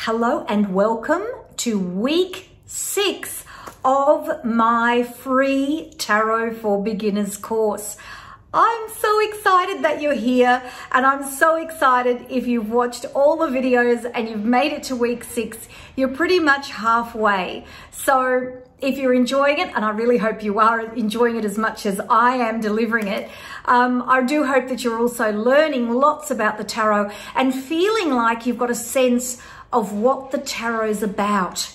Hello and welcome to week 6 of my free Tarot for Beginners course. I'm so excited that you're here, and I'm so excited if you've watched all the videos and you've made it to week 6. You're pretty much halfway. So if you're enjoying it, and I really hope you are enjoying it as much as I am delivering it, I do hope that you're also learning lots about the tarot and feeling like you've got a sense of what the tarot is about,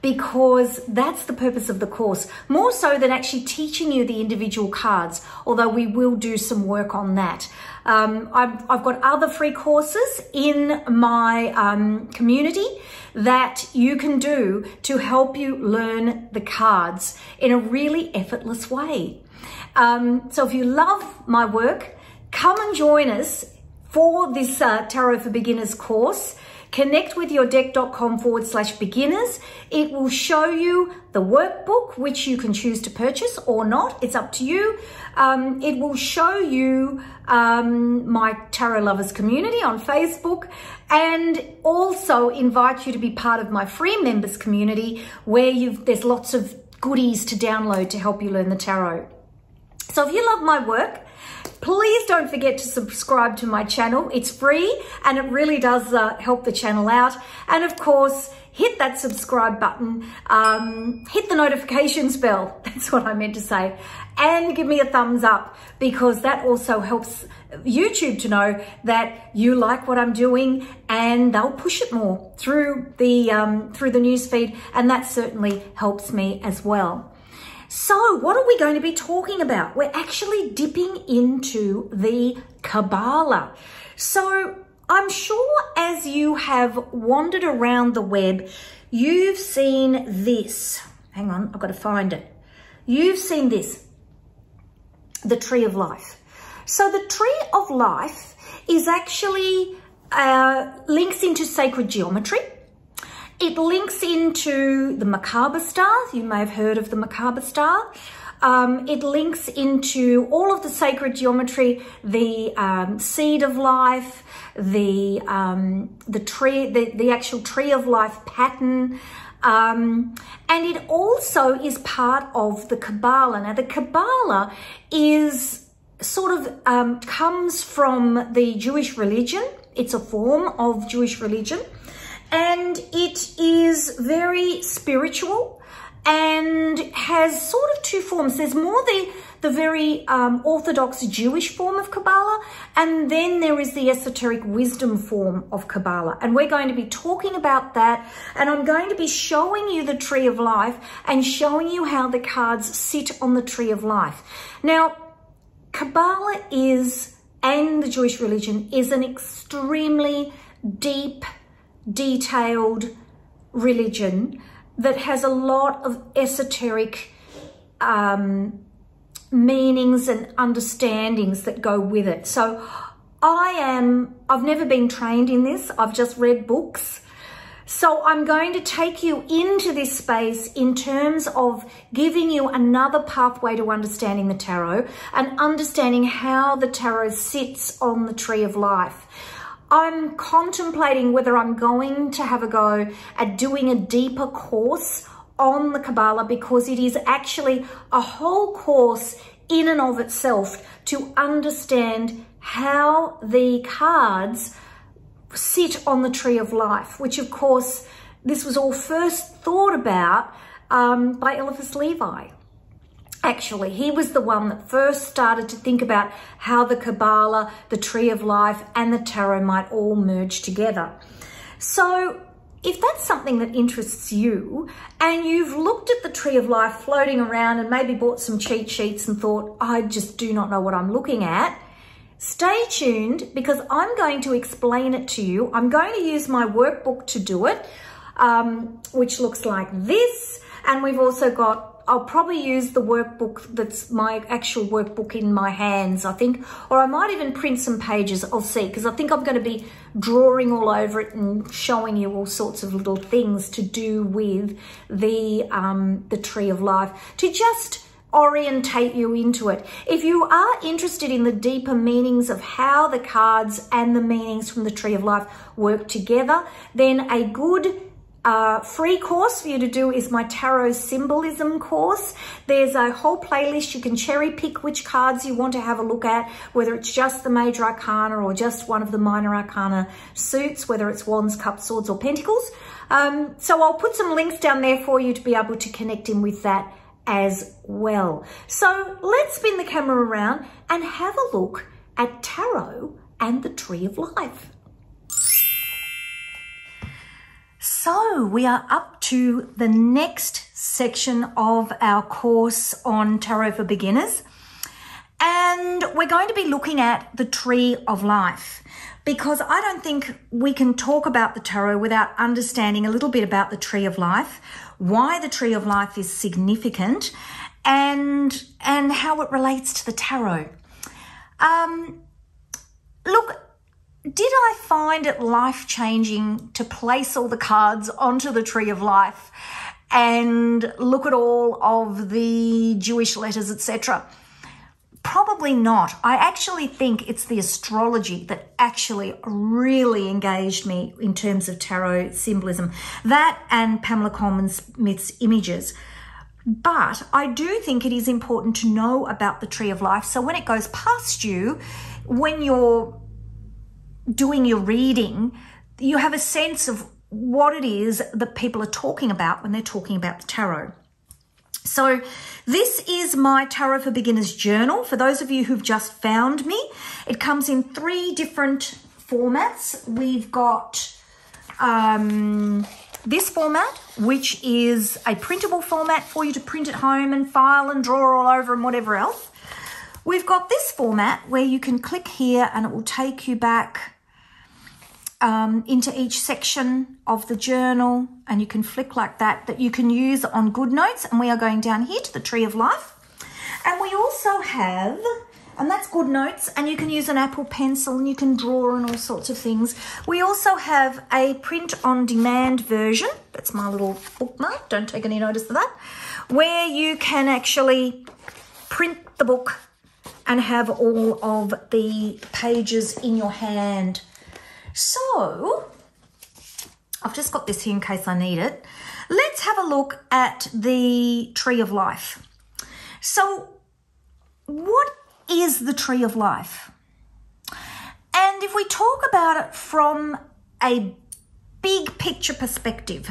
because that's the purpose of the course, more so than actually teaching you the individual cards, although we will do some work on that. I've got other free courses in my community that you can do to help you learn the cards in a really effortless way. So if you love my work, come and join us for this Tarot for Beginners course. connectwithyourdeck.com/beginners. It will show you the workbook, which you can choose to purchase or not. It's up to you. It will show you my Tarot Lovers community on Facebook, and also invite you to be part of my free members community, where there's lots of goodies to download to help you learn the tarot. So if you love my work, please don't forget to subscribe to my channel. It's free and it really does help the channel out. And of course, hit that subscribe button, hit the notifications bell, that's what I meant to say, and give me a thumbs up, because that also helps YouTube to know that you like what I'm doing, and they'll push it more through the newsfeed, and that certainly helps me as well. So what are we going to be talking about? We're actually dipping into the Kabbalah. So I'm sure as you have wandered around the web, you've seen this. Hang on, I've got to find it. You've seen this, the Tree of Life. So the Tree of Life is actually links into sacred geometry. It links into the Merkaba star. You may have heard of the Merkaba star. It links into all of the sacred geometry, the seed of life, the tree, the actual Tree of Life pattern, and it also is part of the Kabbalah. Now, the Kabbalah is sort of comes from the Jewish religion. It's a form of Jewish religion. And it is very spiritual and has sort of two forms. There's more the very orthodox Jewish form of Kabbalah, and then there is the esoteric wisdom form of Kabbalah. And we're going to be talking about that, and I'm going to be showing you the Tree of Life and showing you how the cards sit on the Tree of Life. Now, Kabbalah is, and the Jewish religion, is an extremely deep, detailed religion that has a lot of esoteric meanings and understandings that go with it. So I've never been trained in this. I've just read books. So I'm going to take you into this space in terms of giving you another pathway to understanding the tarot and understanding how the tarot sits on the Tree of Life. I'm contemplating whether I'm going to have a go at doing a deeper course on the Kabbalah, because it is actually a whole course in and of itself to understand how the cards sit on the Tree of Life, which of course, this was all first thought about by Eliphas Levi. Actually, he was the one that first started to think about how the Kabbalah, the Tree of Life, and the tarot might all merge together. So if that's something that interests you, and you've looked at the Tree of Life floating around and maybe bought some cheat sheets and thought, I just do not know what I'm looking at, stay tuned, because I'm going to explain it to you. I'm going to use my workbook to do it, which looks like this. And we've also got, I'll probably use the workbook that's my actual workbook in my hands, I think, or I might even print some pages, I'll see, because I think I'm going to be drawing all over it and showing you all sorts of little things to do with the Tree of Life, to just orientate you into it. If you are interested in the deeper meanings of how the cards and the meanings from the Tree of Life work together, then a good free course for you to do is my Tarot Symbolism course. There's a whole playlist. You can cherry pick which cards you want to have a look at, whether it's just the Major Arcana or just one of the Minor Arcana suits, whether it's Wands, Cups, Swords or Pentacles. So I'll put some links down there for you to be able to connect in with that as well. So let's spin the camera around and have a look at Tarot and the Tree of Life. So we are up to the next section of our course on Tarot for Beginners, and we're going to be looking at the Tree of Life, because I don't think we can talk about the Tarot without understanding a little bit about the Tree of Life, why the Tree of Life is significant, and how it relates to the Tarot. Look, did I find it life-changing to place all the cards onto the Tree of Life and look at all of the Jewish letters, etc.? Probably not. I actually think it's the astrology that actually really engaged me in terms of Tarot symbolism. That and Pamela Coleman Smith's images. But I do think it is important to know about the Tree of Life, so when it goes past you, when you're doing your reading, you have a sense of what it is that people are talking about when they're talking about the Tarot. So this is my Tarot for Beginners journal. For those of you who've just found me, it comes in three different formats. We've got this format, which is a printable format for you to print at home and file and draw all over and whatever else. We've got this format where you can click here and it will take you back into each section of the journal, and you can flick like that, that you can use on good notes. And we are going down here to the Tree of Life. And we also have, and that's good notes, and you can use an Apple pencil and you can draw and all sorts of things. We also have a print on demand version. That's my little bookmark. Don't take any notice of that. Where you can actually print the book and have all of the pages in your hand. So I've just got this here in case I need it. Let's have a look at the Tree of Life. So what is the Tree of Life? And if we talk about it from a big picture perspective,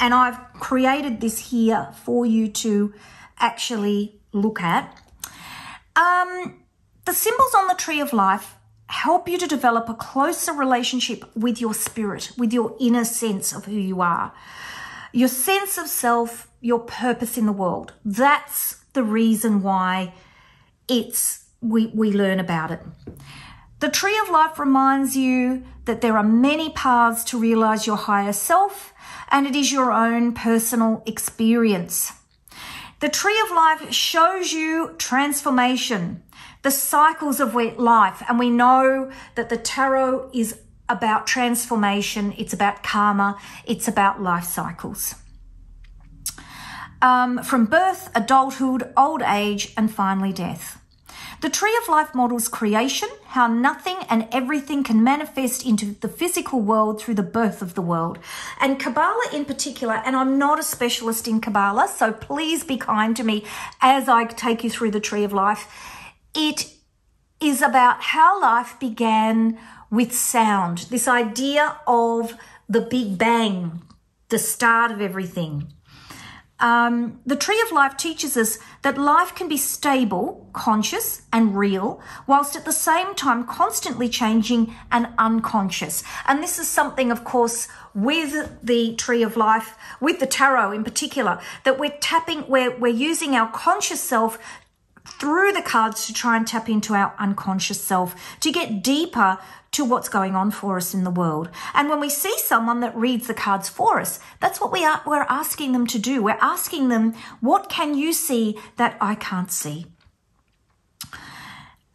and I've created this here for you to actually look at, the symbols on the Tree of Life help you to develop a closer relationship with your spirit, with your inner sense of who you are, your sense of self, your purpose in the world. That's the reason why we learn about it. The Tree of Life reminds you that there are many paths to realize your higher self, and it is your own personal experience. The Tree of Life shows you transformation, the cycles of life. And we know that the Tarot is about transformation. It's about karma. It's about life cycles. From birth, adulthood, old age, and finally death. The Tree of Life models creation, how nothing and everything can manifest into the physical world through the birth of the world. And Kabbalah in particular, and I'm not a specialist in Kabbalah, so please be kind to me as I take you through the Tree of Life. It is about how life began with sound, this idea of the Big Bang, the start of everything. The Tree of Life teaches us that life can be stable, conscious and real, whilst at the same time constantly changing and unconscious. And this is something, of course, with the Tree of Life, with the Tarot in particular, that we're tapping, we're using our conscious self through the cards to try and tap into our unconscious self, to get deeper to what's going on for us in the world. And when we see someone that reads the cards for us, that's what we're asking them to do. We're asking them, what can you see that I can't see?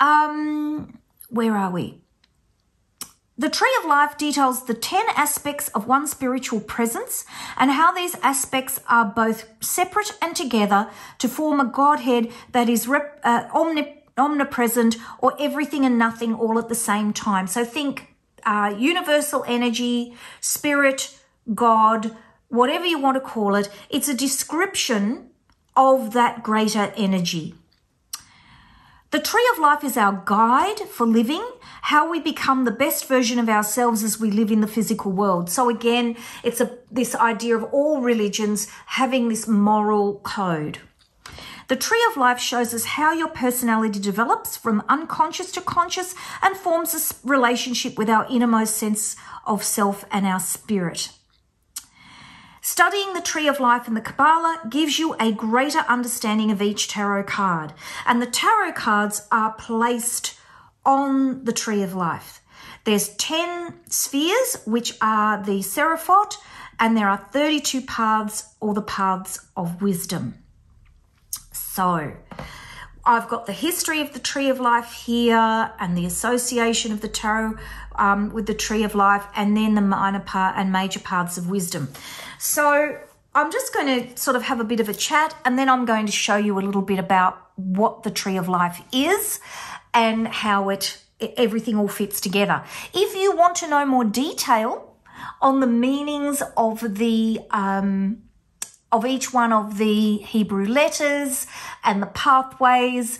Where are we? The Tree of Life details the 10 aspects of one's spiritual presence and how these aspects are both separate and together to form a Godhead that is omnipresent, or everything and nothing all at the same time. So think universal energy, spirit, God, whatever you want to call it. It's a description of that greater energy. The Tree of Life is our guide for living, how we become the best version of ourselves as we live in the physical world. So again, it's this idea of all religions having this moral code. The Tree of Life shows us how your personality develops from unconscious to conscious and forms a relationship with our innermost sense of self and our spirit. Studying the Tree of Life and the Kabbalah gives you a greater understanding of each tarot card, and the tarot cards are placed on the Tree of Life. There's 10 spheres, which are the Sephirot, and there are 32 paths, or the paths of wisdom. So I've got the history of the Tree of Life here and the association of the tarot with the Tree of Life, and then the minor and major paths of wisdom. So I'm just going to sort of have a bit of a chat, and then I'm going to show you a little bit about what the Tree of Life is and how everything all fits together. If you want to know more detail on the meanings of the of each one of the Hebrew letters and the pathways,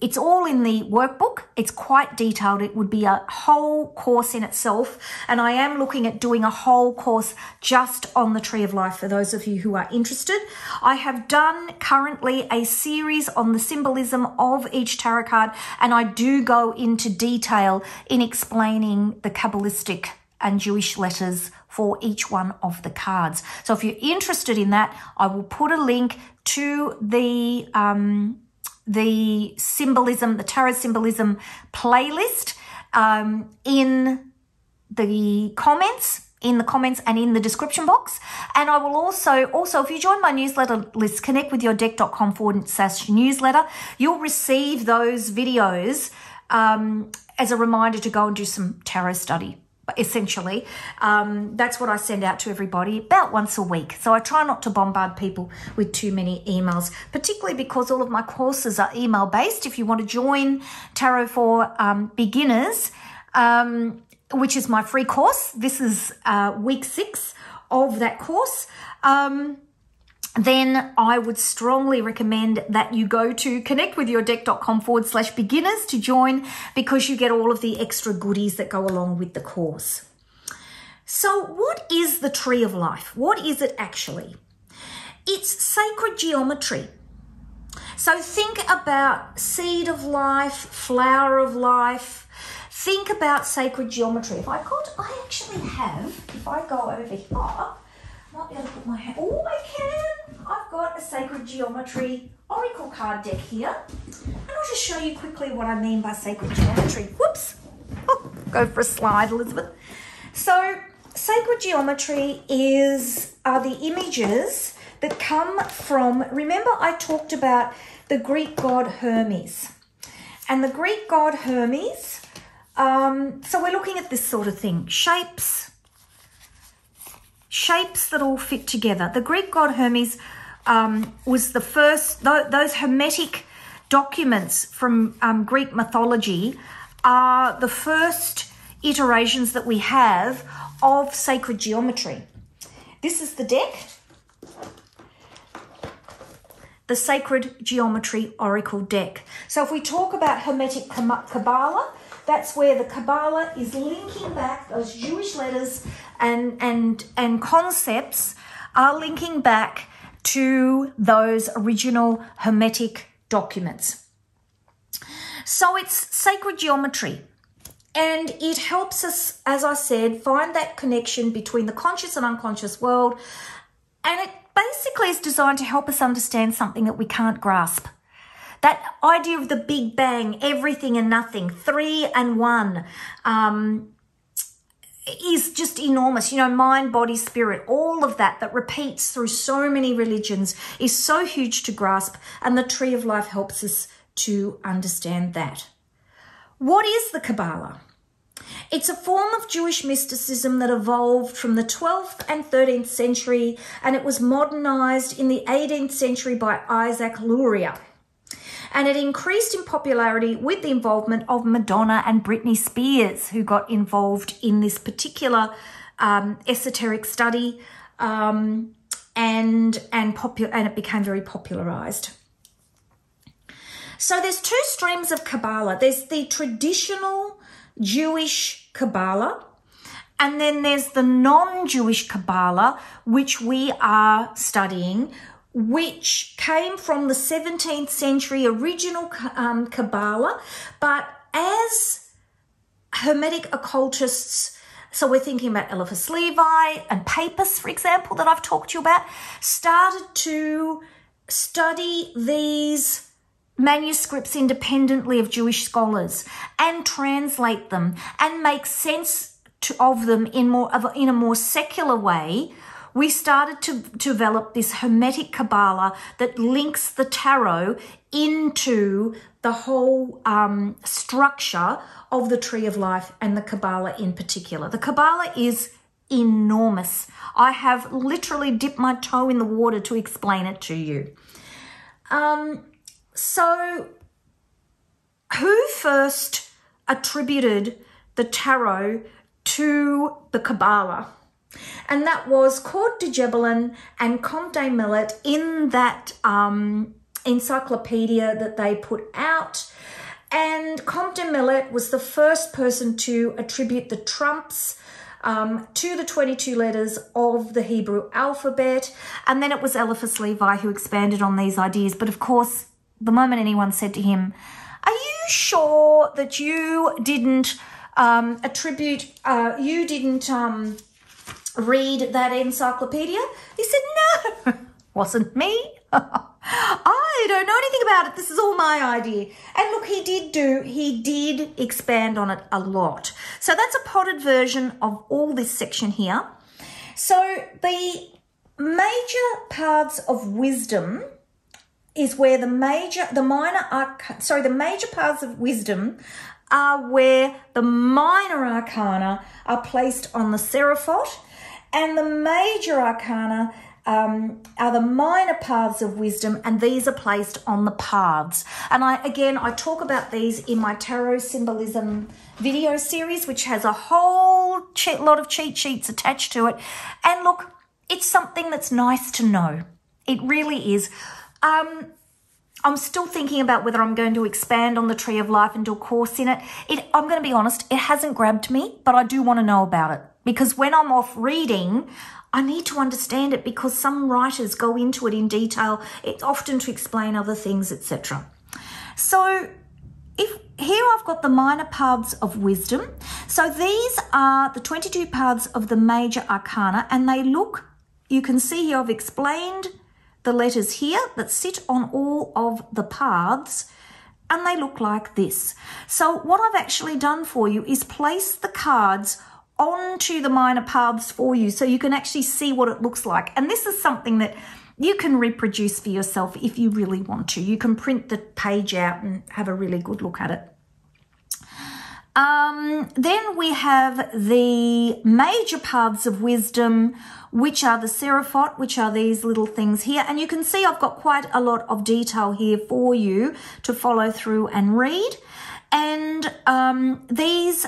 it's all in the workbook. It's quite detailed. It would be a whole course in itself. And I am looking at doing a whole course just on the Tree of Life for those of you who are interested. I have done currently a series on the symbolism of each tarot card, and I do go into detail in explaining the Kabbalistic and Jewish letters for each one of the cards. So if you're interested in that, I will put a link to the symbolism, the tarot symbolism playlist in the comments, and in the description box. And I will also if you join my newsletter list, connectwithyourdeck.com/newsletter, you'll receive those videos as a reminder to go and do some tarot study. Essentially, that's what I send out to everybody about once a week. So I try not to bombard people with too many emails, particularly because all of my courses are email based. If you want to join Tarot for Beginners, which is my free course, this is week 6 of that course, then I would strongly recommend that you go to connectwithyourdeck.com/beginners to join, because you get all of the extra goodies that go along with the course. So what is the Tree of Life? What is it actually? It's sacred geometry. So think about seed of life, flower of life. Think about sacred geometry. I actually have, if I go over here, I might be able to put my hand, oh, I can. I've got a sacred geometry oracle card deck here, and I'll just show you quickly what I mean by sacred geometry. Whoops, oh, go for a slide, Elizabeth. So sacred geometry are the images that come from, remember I talked about the Greek god Hermes, and the Greek god Hermes, so we're looking at this sort of thing, shapes that all fit together. The Greek god Hermes was the first, those Hermetic documents from Greek mythology are the first iterations that we have of sacred geometry. This is the deck, the Sacred Geometry Oracle Deck. So if we talk about Hermetic Kabbalah, that's where the Kabbalah is linking back those Jewish letters and concepts are linking back to those original Hermetic documents. So it's sacred geometry, and it helps us, as I said, find that connection between the conscious and unconscious world, and it basically is designed to help us understand something that we can't grasp. That idea of the Big Bang, everything and nothing, 3 and 1, is just enormous. You know, mind, body, spirit, all of that repeats through so many religions is so huge to grasp, and the Tree of Life helps us to understand that. What is the Kabbalah? It's a form of Jewish mysticism that evolved from the 12th and 13th century, and it was modernized in the 18th century by Isaac Luria. And it increased in popularity with the involvement of Madonna and Britney Spears, who got involved in this particular esoteric study, and it became very popularized. So there's two streams of Kabbalah. There's the traditional Jewish Kabbalah, and then there's the non-Jewish Kabbalah, which we are studying, which came from the 17th century original Kabbalah, but as Hermetic occultists, so we're thinking about Eliphas Levi and Papus, for example, that I've talked to you about, started to study these manuscripts independently of Jewish scholars and translate them and make sense of them in a more secular way, we started to develop this Hermetic Kabbalah that links the Tarot into the whole structure of the Tree of Life and the Kabbalah in particular. The Kabbalah is enormous. I have literally dipped my toe in the water to explain it to you. So who first attributed the Tarot to the Kabbalah? And that was Court de Gébelin and Comte Millet in that encyclopedia that they put out. And Comte Millet was the first person to attribute the trumps to the 22 letters of the Hebrew alphabet. And then it was Eliphas Levi who expanded on these ideas. But of course, the moment anyone said to him, "Are you sure that you didn't read that encyclopedia?" He said, "No, wasn't me. I don't know anything about it. This is all my idea." And look, he did expand on it a lot. So that's a potted version of all this section here. So the major paths of wisdom is where the major paths of wisdom are where the minor arcana are placed on the Sephirot, and the major arcana are the minor paths of wisdom, and these are placed on the paths. And I talk about these in my tarot symbolism video series, which has a whole lot of cheat sheets attached to it. And look, it's something that's nice to know. It really is. I'm still thinking about whether I'm going to expand on the Tree of Life and do a course in it. I'm going to be honest, it hasn't grabbed me, but I do want to know about it, because when I'm off reading, I need to understand it, because some writers go into it in detail, it's often to explain other things, etc. So here I've got the minor paths of wisdom. So these are the 22 paths of the major arcana, and they look, you can see here I've explained the letters here that sit on all of the paths, and they look like this. So what I've actually done for you is place the cards onto the minor paths for you, so you can actually see what it looks like. And this is something that you can reproduce for yourself if you really want to. You can print the page out and have a really good look at it. Then we have the major paths of wisdom, which are the Sephirot, which are these little things here. And you can see I've got quite a lot of detail here for you to follow through and read. And these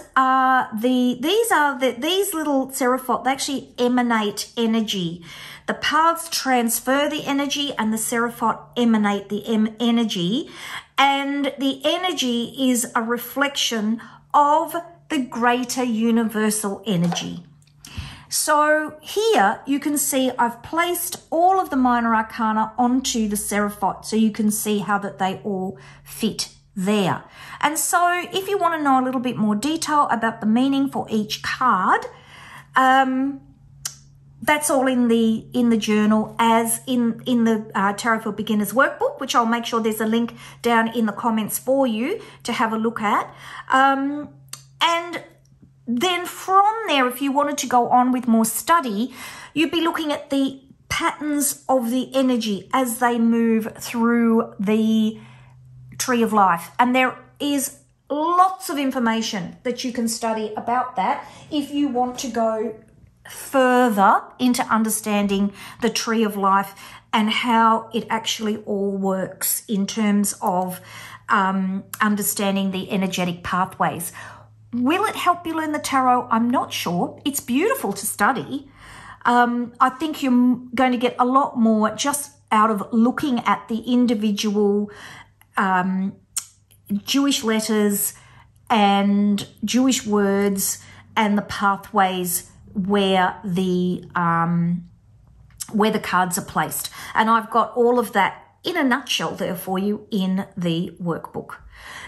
little Sephirot, they actually emanate energy. The paths transfer the energy, and the Sephirot emanate the energy. And the energy is a reflection of the greater universal energy. So here you can see I've placed all of the minor arcana onto the Sephirot, so you can see how that they all fit there. And so if you want to know a little bit more detail about the meaning for each card, that's all in the journal, as in the Tarot for Beginners workbook, which I'll make sure there's a link down in the comments for you to have a look at. And then from there, if you wanted to go on with more study, you'd be looking at the patterns of the energy as they move through the Tree of Life. And there is Lots of information that you can study about that if you want to go further into understanding the Tree of Life and how it actually all works in terms of understanding the energetic pathways. Will it help you learn the tarot? I'm not sure. It's beautiful to study. I think you're going to get a lot more just out of looking at the individual Jewish letters and Jewish words and the pathways where the cards are placed. And I've got all of that in a nutshell there for you in the workbook.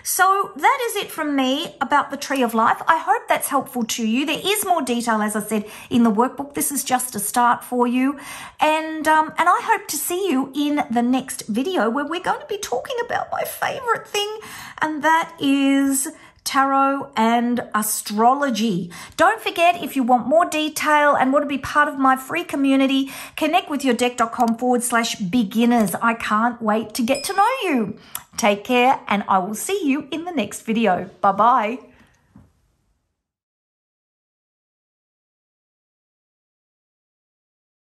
So that is it from me about the Tree of Life. I hope that's helpful to you. There is more detail, as I said, in the workbook. This is just a start for you. And I hope to see you in the next video where we're going to be talking about my favourite thing, and that is tarot and astrology. Don't forget, if you want more detail and want to be part of my free community, connectwithyourdeck.com/beginners. I can't wait to get to know you. Take care, and I will see you in the next video. Bye-bye.